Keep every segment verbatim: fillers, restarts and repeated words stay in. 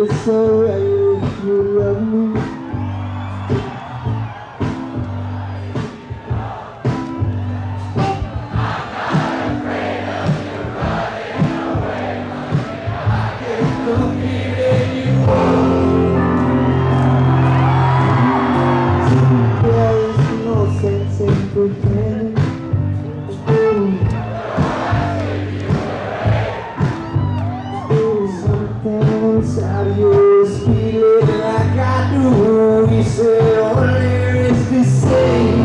It's alright if you love me. I'm not afraid of you running away from me. I get the feeling you want. There is no sense in pretending. Inside you is feeling like I do. We say only is the same.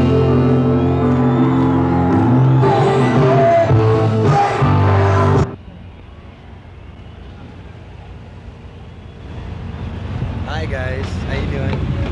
Hi guys, how you doing?